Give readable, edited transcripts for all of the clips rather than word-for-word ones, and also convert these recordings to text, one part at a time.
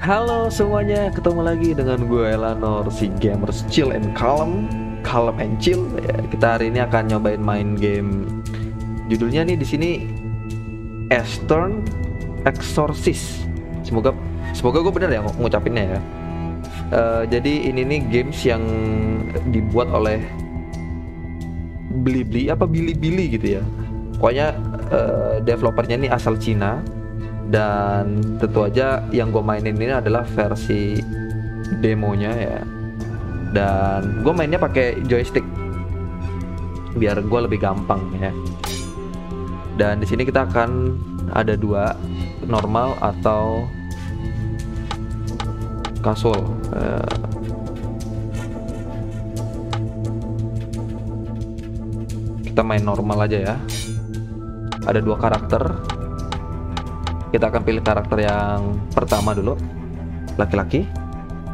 Halo semuanya, ketemu lagi dengan gue Elandnor, si gamers chill and calm and chill. Ya, kita hari ini akan nyobain main game. Judulnya nih di sini Eastern Exorcist. Semoga gue bener ya ngucapinnya ya. Jadi ini nih games yang dibuat oleh Bilibili apa Bilibili gitu ya. Pokoknya developernya nih asal Cina. Dan tentu aja yang gue mainin ini adalah versi demonya ya. Dan gue mainnya pakai joystick biar gue lebih gampang ya. Dan di sini kita akan ada dua, normal atau casual. Kita main normal aja ya. Ada dua karakter. Kita akan pilih karakter yang pertama dulu, laki-laki,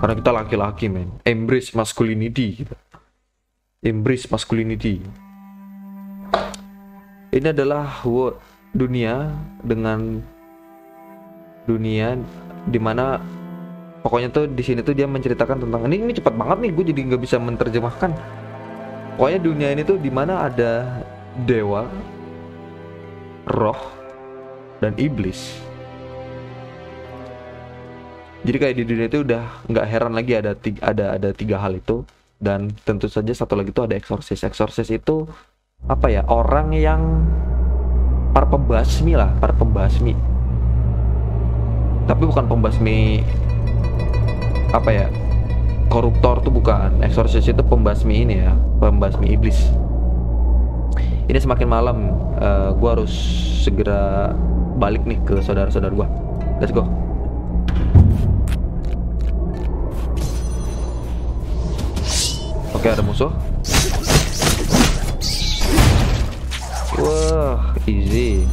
karena kita laki-laki men. Embrace masculinity gitu. Embrace masculinity. Ini adalah dunia dengan dunia dimana pokoknya tuh di sini tuh dia menceritakan tentang ini cepat banget nih, gue jadi nggak bisa menerjemahkan. Pokoknya dunia ini tuh dimana ada dewa, roh, dan iblis. Jadi kayak di dunia itu udah nggak heran lagi ada tiga hal itu, dan tentu saja satu lagi itu ada eksorsis. Eksorsis itu apa ya? Orang yang para pembasmi. Tapi bukan pembasmi apa ya? Koruptor tuh bukan. Eksorsis itu pembasmi ini ya, pembasmi iblis. Ini semakin malam, gue harus segera balik nih ke saudara-saudara gue. Let's go. Oke, ada musuh. Wah, easy.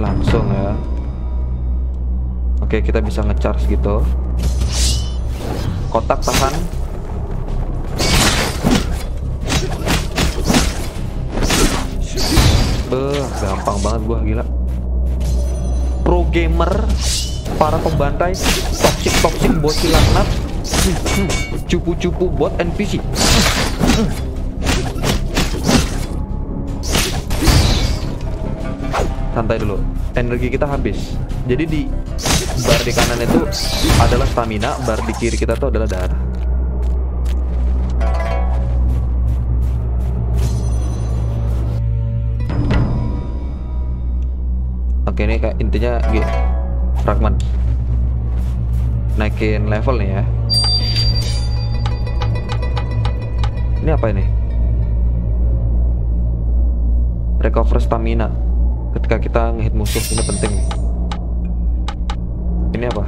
Langsung ya. Oke, kita bisa nge-charge gitu. Kotak tahan. Gampang banget gua, gila. Pro gamer, para pembantai, toxic bot silanat, cupu-cupu bot NPC. Santai dulu, energi kita habis. Jadi di bar di kanan itu adalah stamina, bar di kiri kita tuh adalah darah. Oke, ini kayak intinya gini, fragment. Naikin level nih ya. Ini apa ini? Recover stamina. Ketika kita ngehit musuh, ini penting nih. Ini apa?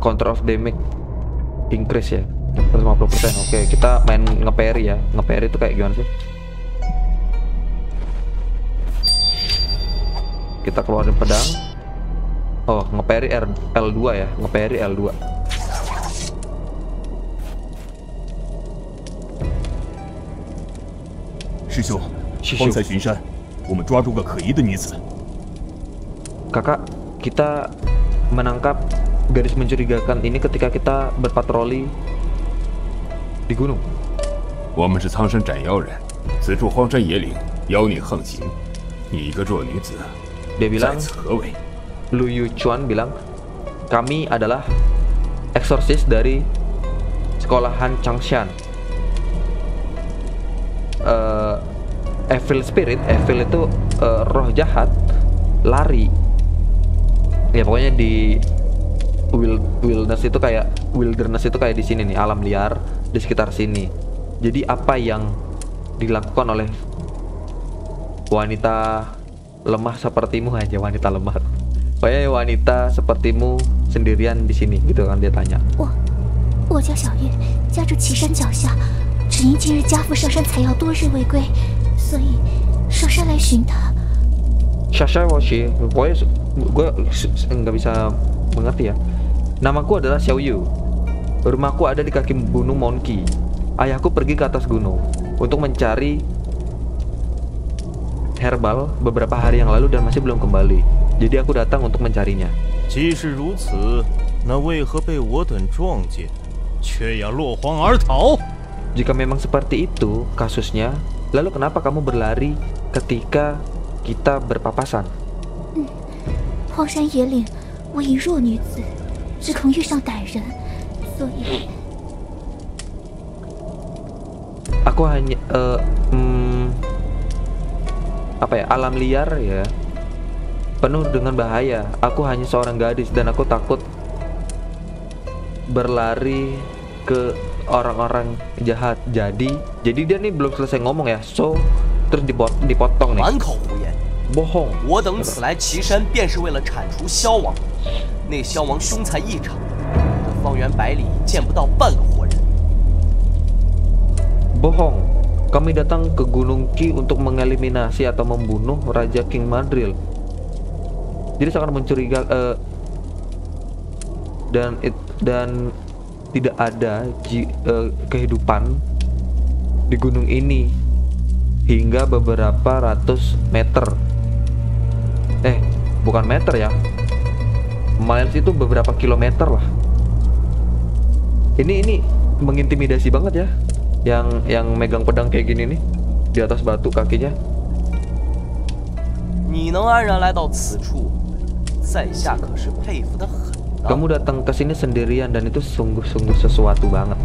Counter of damage increase ya, 150%. Oke, kita main nge-parry ya. Nge-parry itu kayak gimana sih? Kita keluarin pedang. Oh, nge-parry L2 ya. Nge-parry L2. Kakak, kita menangkap gadis mencurigakan ini ketika kita berpatroli di gunung. Dia bilang, Lu Yu Chuan bilang, kami adalah eksorsis dari sekolahan Changshan. Evil spirit, evil itu roh jahat, lari. Ya pokoknya di wilderness itu kayak di sini nih, alam liar di sekitar sini. Jadi apa yang dilakukan oleh wanita lemah sepertimu aja, wanita lemah. Pokoknya wanita sepertimu sendirian di sini gitu kan dia tanya. Wo jia Xiaoyu, jia zhu qisan jiaoxia, zhi yin jinri jiafu shashan caiyao duo ri wei gui. Shasha Washi, gue nggak bisa mengerti ya. Namaku adalah Xiaoyu. Rumahku ada di kaki gunung Monki. Ayahku pergi ke atas gunung untuk mencari herbal beberapa hari yang lalu dan masih belum kembali. Jadi aku datang untuk mencarinya. Jika memang seperti itu kasusnya, lalu kenapa kamu berlari ketika kita berpapasan? Aku hanya apa ya, alam liar ya, penuh dengan bahaya. Aku hanya seorang gadis dan aku takut berlari ke orang-orang jahat. Jadi dia nih belum selesai ngomong ya, so terus dipotong nih. Bohong. Bohong. Kami datang ke Gunung Qi untuk mengeliminasi atau membunuh Raja King Mandrill. Jadi sangat mencurigakan dan tidak ada kehidupan di gunung ini hingga beberapa ratus meter. Bukan meter ya, miles itu beberapa kilometer lah. Ini mengintimidasi banget ya, yang megang pedang kayak gini nih di atas batu kakinya. Kamu datang ke sini sendirian dan itu sungguh-sungguh sesuatu banget.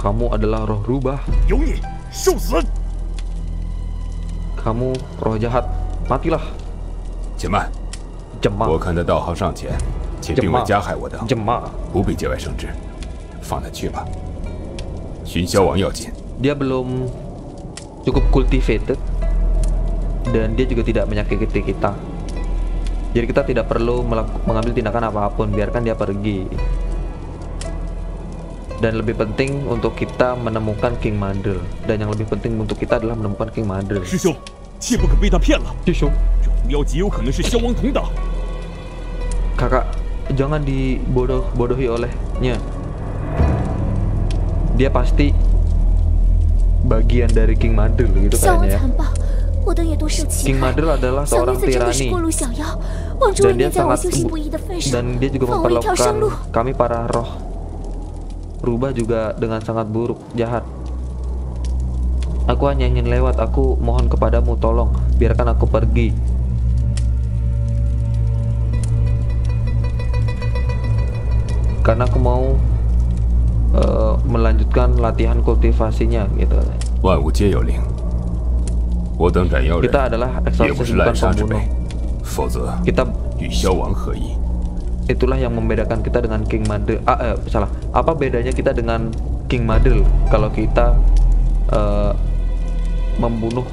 Kamu adalah roh rubah. Kamu roh jahat, matilah. Jema. Jema. Dia belum cukup cultivated dan dia juga tidak menyakiti kita. Jadi kita tidak perlu mengambil tindakan apapun, biarkan dia pergi. Dan lebih penting untuk kita menemukan King Mandrill. Dan yang lebih penting untuk kita adalah menemukan King Mandrill. Kakak, jangan dibodohi olehnya. Dia pasti bagian dari King Mandrill gitu kayaknya ya. King Mandrill adalah seorang tirani dan dia sangat juga memperlakukan kami para roh rubah juga dengan sangat buruk, jahat. Aku hanya ingin lewat, aku mohon kepadamu tolong biarkan aku pergi. Karena aku mau melanjutkan latihan kultivasinya gitu. Kita adalah eksorsis, bukan pembunuh. Kita itulah yang membedakan kita dengan King Mandrill. Apa bedanya kita dengan King Mandrill kalau kita membunuh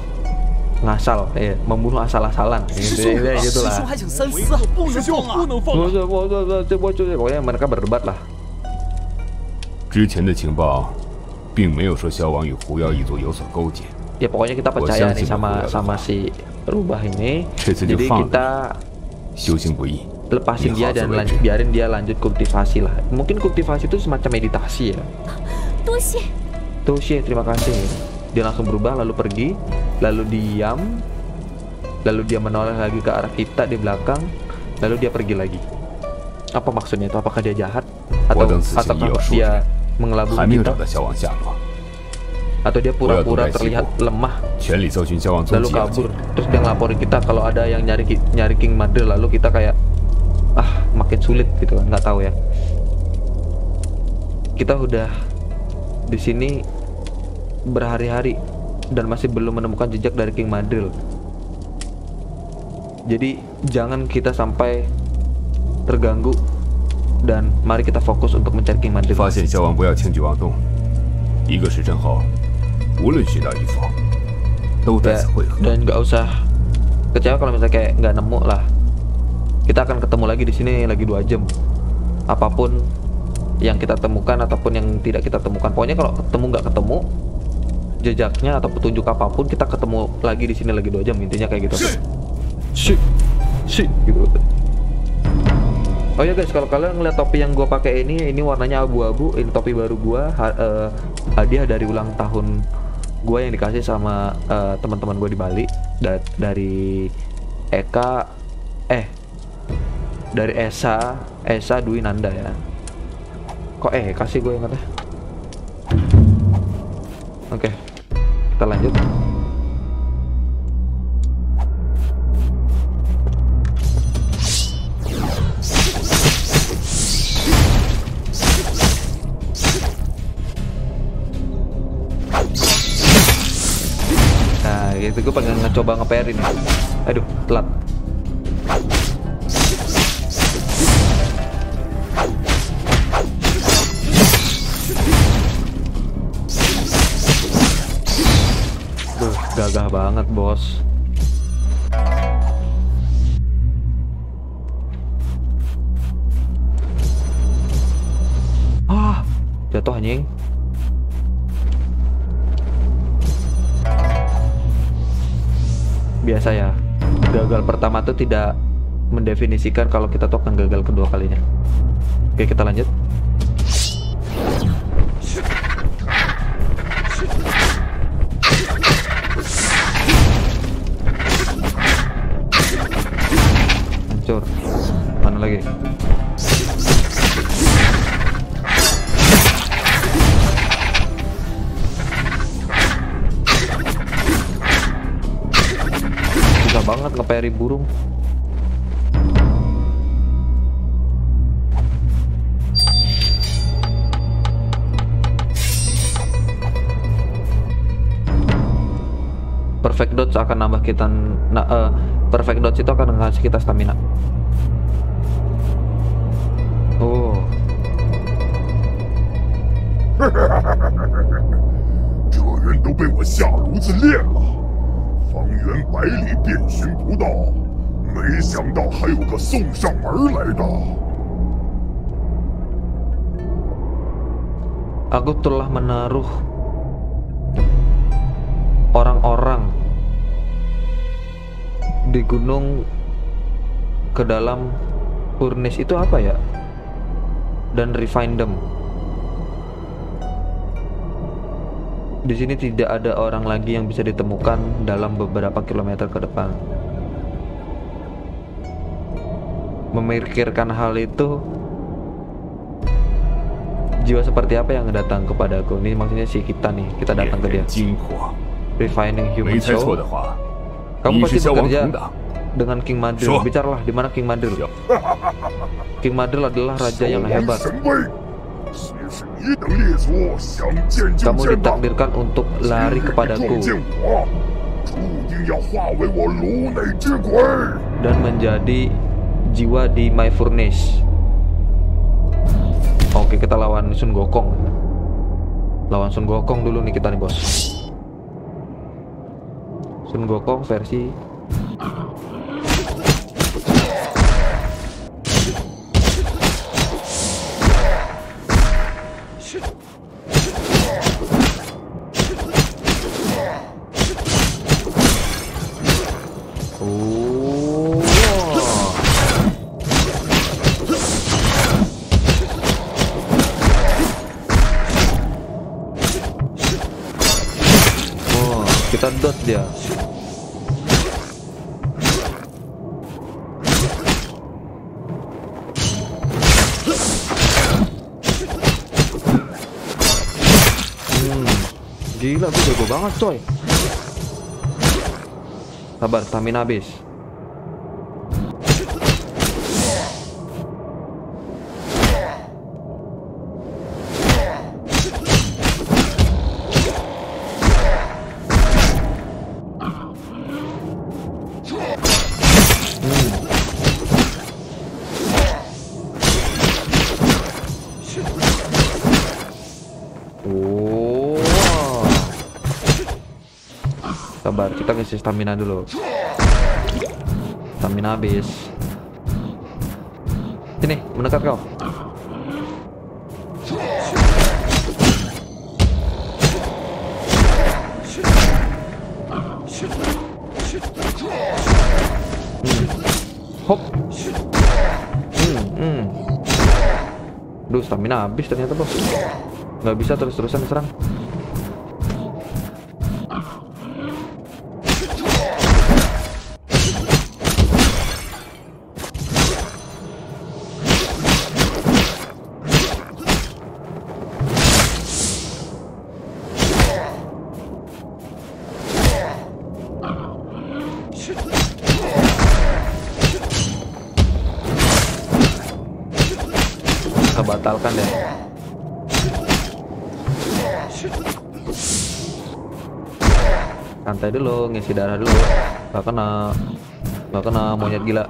ngasal, membunuh asal-asalan. Gitulah. Pokoknya mereka berdebat lah. Ya pokoknya kita percaya nih sama si rubah ini. Jadi kita lepasin dia dan biarin dia lanjut kultivasi lah. Mungkin kultivasi itu semacam meditasi ya. Toshi, terima kasih. Dia langsung berubah lalu pergi, lalu diam, lalu dia menoleh lagi ke arah kita di belakang, lalu dia pergi lagi. Apa maksudnya itu? Apakah dia jahat? Atau dia mengelabui kita? Atau dia pura-pura terlihat lemah lalu kabur, terus dia ngelaporin kita kalau ada yang nyari King Mandrill, lalu kita kayak makin sulit gitu kan, nggak tahu ya. Kita udah di sini berhari-hari dan masih belum menemukan jejak dari King Mandrill. Jadi jangan kita sampai terganggu dan mari kita fokus untuk mencari King Mandrill. Dan nggak usah kecewa kalau misalnya kayak nggak nemu lah. Kita akan ketemu lagi di sini lagi 2 jam. Apapun yang kita temukan ataupun yang tidak kita temukan, pokoknya kalau ketemu nggak ketemu, jejaknya atau petunjuk apapun, kita ketemu lagi di sini lagi 2 jam, intinya kayak gitu. Gitu. Oh ya guys, kalau kalian ngeliat topi yang gua pakai ini warnanya abu-abu, ini topi baru gua, hadiah dari ulang tahun gua yang dikasih sama teman-teman gua di Bali, dari Esa Dwi Nanda ya. Kok kasih gue ingatnya. Oke, kita lanjut. Nah, gitu gue pengen ngecoba ngeperin. Aduh, telat. Gagah banget bos. Ah, jatuh anjing. Biasa ya, gagal pertama tuh tidak mendefinisikan kalau kita tuh akan gagal kedua kalinya. Oke, kita lanjut. Mana lagi? Susah banget ngeperi burung. Perfect dots akan nambah kita. Perfect dots itu akan ngasih kita stamina. Aku telah menaruh orang-orang di gunung ke dalam furnace itu apa ya? Dan refine them. Di sini tidak ada orang lagi yang bisa ditemukan dalam beberapa kilometer ke depan. Memikirkan hal itu, jiwa seperti apa yang datang kepadaku? Ini maksudnya si kita nih, kita datang ke dia. Refining human soul. Kamu pasti bekerja dengan King Mandrill. Bicaralah di mana King Mandrill. King Mandrill adalah raja yang hebat. Kamu ditakdirkan untuk lari kepadaku dan menjadi jiwa di my furnace. Oke, kita lawan Sun Gokong. Lawan Sun Gokong dulu nih kita nih bos. Sun Gokong versi dia. Gila, gue jago banget coy. Sabar, stamina habis. Sabar, kita ngisi stamina dulu. Stamina habis. Sini, mendekat kau. Hop. Duh, stamina habis ternyata, Bos. Nggak bisa terus-terusan serang. Batalkan deh. Santai dulu, ngisi darah dulu. Gak kena monyet gila.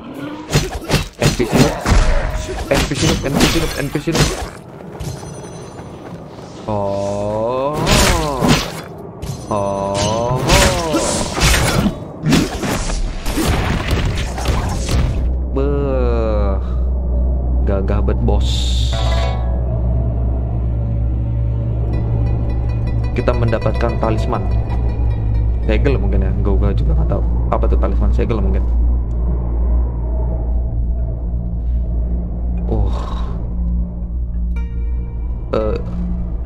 NPC. Oh. Beuh. Gagah bet, Bos. Kita mendapatkan talisman segel mungkin ya, gue juga nggak tahu apa tuh talisman segel mungkin.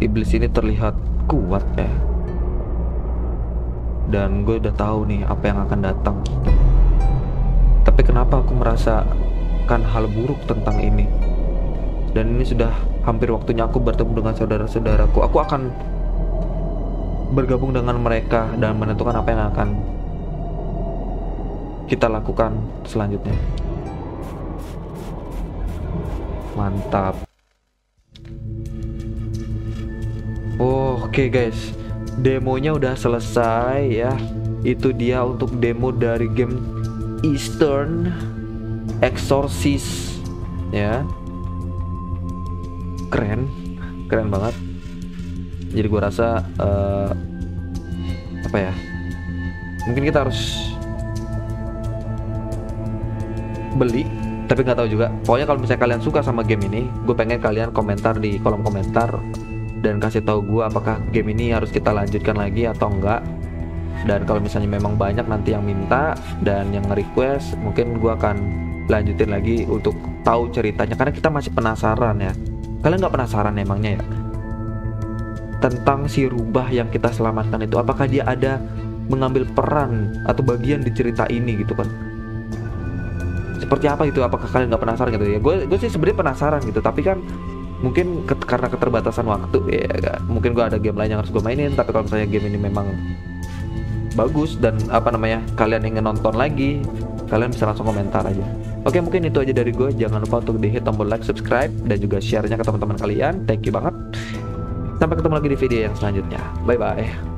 Iblis ini terlihat kuat ya, dan gue udah tahu nih apa yang akan datang. Tapi kenapa aku merasakan hal buruk tentang ini? Dan ini sudah hampir waktunya aku bertemu dengan saudara-saudaraku. Aku akan bergabung dengan mereka dan menentukan apa yang akan kita lakukan selanjutnya. Mantap. Oke guys, demonya udah selesai ya. Itu dia untuk demo dari game Eastern Exorcist ya. Keren banget. Jadi gue rasa apa ya, mungkin kita harus beli, tapi nggak tahu juga. Pokoknya kalau misalnya kalian suka sama game ini, gue pengen kalian komentar di kolom komentar dan kasih tahu gue apakah game ini harus kita lanjutkan lagi atau enggak. Dan kalau misalnya memang banyak nanti yang minta dan yang nge-request, mungkin gue akan lanjutin lagi untuk tahu ceritanya, karena kita masih penasaran ya. Kalian nggak penasaran emangnya ya tentang si rubah yang kita selamatkan itu, apakah dia ada mengambil peran atau bagian di cerita ini gitu kan, seperti apa gitu? Apakah kalian nggak penasaran gitu ya? Gue sih sebenarnya penasaran gitu, tapi kan mungkin karena keterbatasan waktu ya, mungkin gue ada game lain yang harus gue mainin. Tapi kalau misalnya game ini memang bagus dan apa namanya, kalian ingin nonton lagi, kalian bisa langsung komentar aja. Oke, mungkin itu aja dari gue. Jangan lupa untuk di-hit tombol like, subscribe, dan juga share-nya ke teman-teman kalian. Thank you banget. Sampai ketemu lagi di video yang selanjutnya. Bye-bye.